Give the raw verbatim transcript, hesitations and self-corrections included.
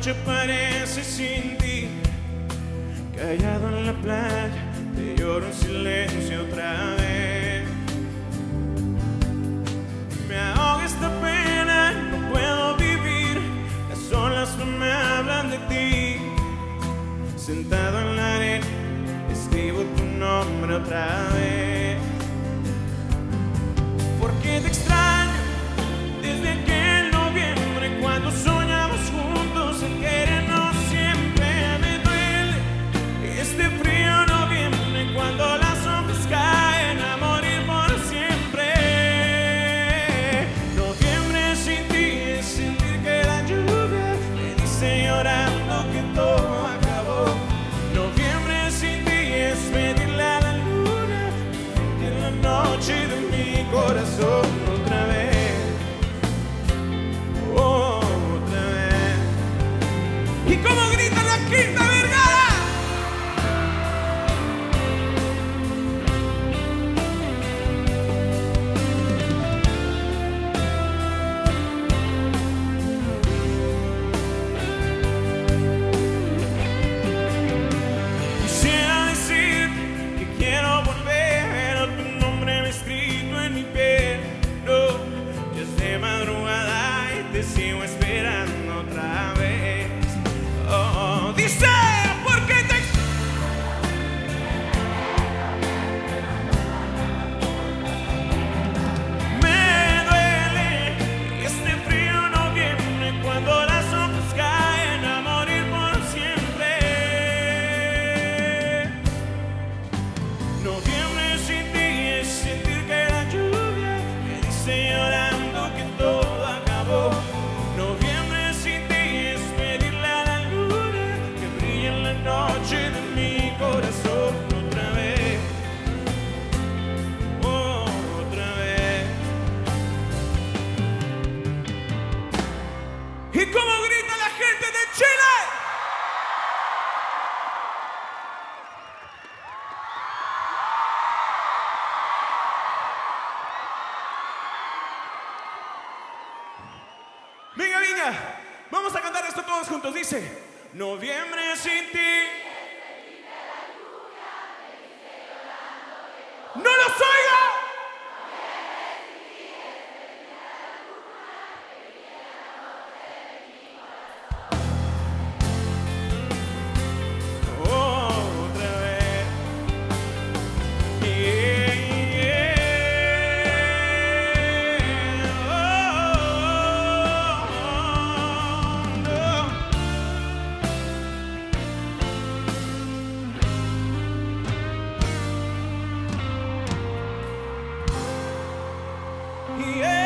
noche parece sin ti. Callado en la playa, te lloro en silencio otra vez. Me ahoga esta pena, no puedo vivir. Las olas no me hablan de ti. Sentado en la arena, escribo tu nombre otra vez. Porque te extraño desde aquel noviembre cuando soñamos juntos en querernos siempre. Me duele este frío noviembre cuando las sombras caen a morir por siempre. Noviembre sin ti es sentir que la lluvia me dice llorando que todo acabó. Noviembre sin ti es pedirle a la luna en la noche de mi corazón otra vez. ¿Y cómo grita la Quinta Vergara? Quisiera decir que quiero volver, tu nombre escrito en mi pecho. Ya es de madrugada y te sigo esperando otra vez. Dice, ¿por qué te me duele este frío noviembre cuando las hojas caen a morir por siempre? Noviembre sin ti es sentir que la lluvia me dice llorando que todo acabó. Noviembre sin ti es pedirle a la luna que brille en la noche de mi corazón otra vez. Oh, otra vez. ¿Y cómo grita la gente de Chile? Venga, venga, vamos a cantar esto todos juntos. Dice, noviembre sin ti. ¡No los oiga! Yeah.